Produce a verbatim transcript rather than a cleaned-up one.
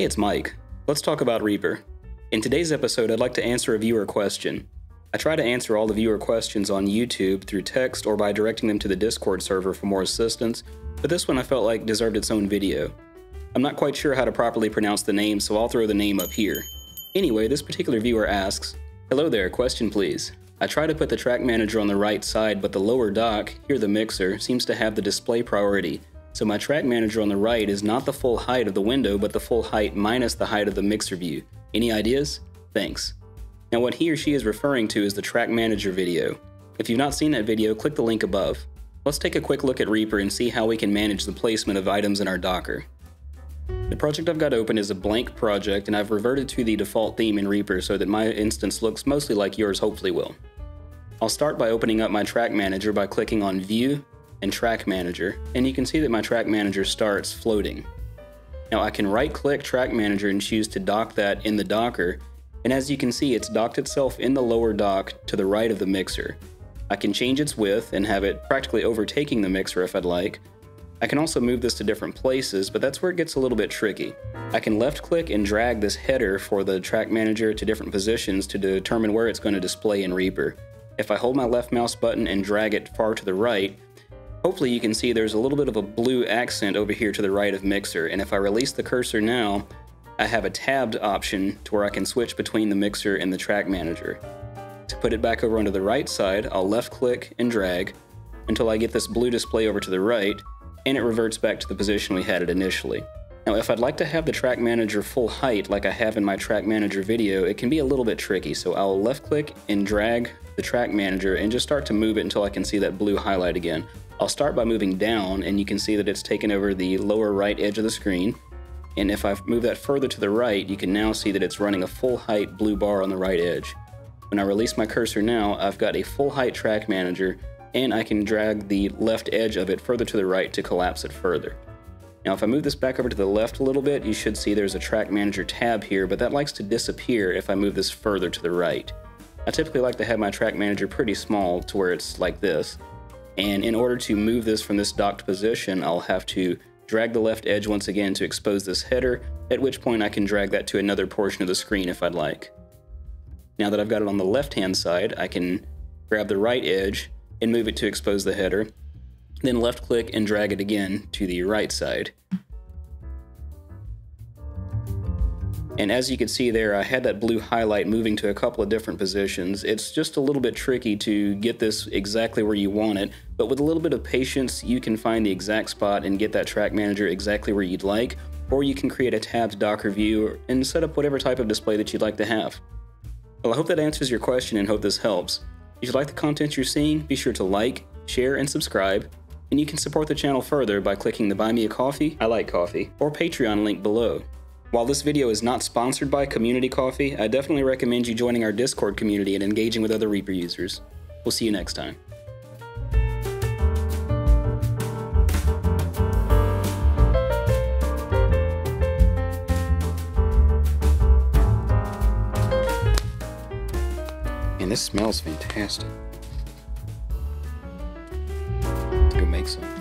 Hey, it's Mike. Let's talk about Reaper. In today's episode, I'd like to answer a viewer question. I try to answer all the viewer questions on YouTube through text or by directing them to the Discord server for more assistance, but this one I felt like deserved its own video. I'm not quite sure how to properly pronounce the name, so I'll throw the name up here. Anyway, this particular viewer asks, "Hello there, question please. I try to put the track manager on the right side, but the lower dock, here the mixer, seems to have the display priority. So my track manager on the right is not the full height of the window, but the full height minus the height of the mixer view. Any ideas? Thanks." Now what he or she is referring to is the track manager video. If you've not seen that video, click the link above. Let's take a quick look at Reaper and see how we can manage the placement of items in our Docker. The project I've got open is a blank project, and I've reverted to the default theme in Reaper so that my instance looks mostly like yours hopefully will. I'll start by opening up my track manager by clicking on View and Track Manager, and you can see that my track manager starts floating. Now I can right-click Track Manager and choose to dock that in the Docker, and as you can see, it's docked itself in the lower dock to the right of the mixer. I can change its width and have it practically overtaking the mixer if I'd like. I can also move this to different places, but that's where it gets a little bit tricky. I can left-click and drag this header for the track manager to different positions to determine where it's going to display in Reaper. If I hold my left mouse button and drag it far to the right, hopefully you can see there's a little bit of a blue accent over here to the right of mixer, and if I release the cursor now, I have a tabbed option to where I can switch between the mixer and the track manager. To put it back over onto the right side, I'll left click and drag until I get this blue display over to the right, and it reverts back to the position we had it initially. Now if I'd like to have the track manager full height like I have in my track manager video, it can be a little bit tricky, so I'll left click and drag the track manager and just start to move it until I can see that blue highlight again. I'll start by moving down, and you can see that it's taken over the lower right edge of the screen. And if I move that further to the right, you can now see that it's running a full height blue bar on the right edge. When I release my cursor now, I've got a full height track manager, and I can drag the left edge of it further to the right to collapse it further. Now if I move this back over to the left a little bit, you should see there's a track manager tab here, but that likes to disappear if I move this further to the right. I typically like to have my track manager pretty small to where it's like this. And in order to move this from this docked position, I'll have to drag the left edge once again to expose this header, at which point I can drag that to another portion of the screen if I'd like. Now that I've got it on the left-hand side, I can grab the right edge and move it to expose the header, then left-click and drag it again to the right side. And as you can see there, I had that blue highlight moving to a couple of different positions. It's just a little bit tricky to get this exactly where you want it, but with a little bit of patience, you can find the exact spot and get that track manager exactly where you'd like, or you can create a tabbed Docker view and set up whatever type of display that you'd like to have. Well, I hope that answers your question and hope this helps. If you like the content you're seeing, be sure to like, share, and subscribe, and you can support the channel further by clicking the Buy Me a Coffee, I Like Coffee, or Patreon link below. While this video is not sponsored by Community Coffee, I definitely recommend you joining our Discord community and engaging with other Reaper users. We'll see you next time. And this smells fantastic. Let's go make some.